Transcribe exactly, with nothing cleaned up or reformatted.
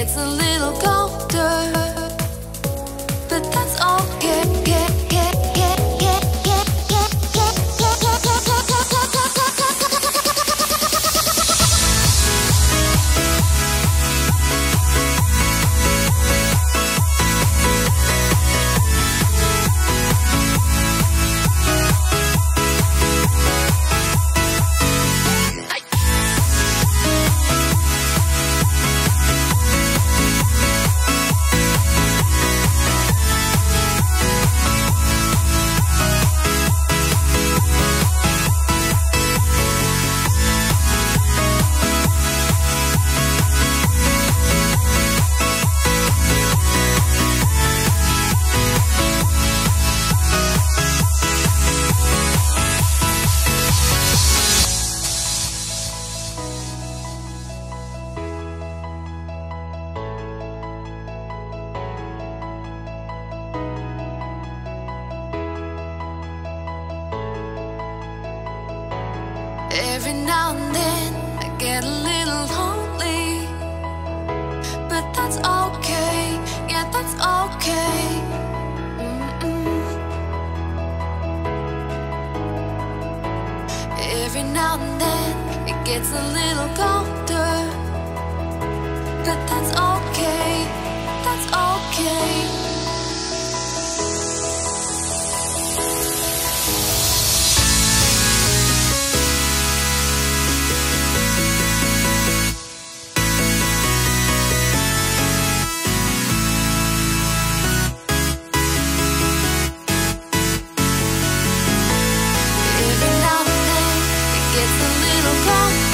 gets a little colder, but that's all. Yeah, yeah, yeah, yeah, yeah, yeah, yeah, yeah, yeah, yeah. Every now and then it gets a little cold.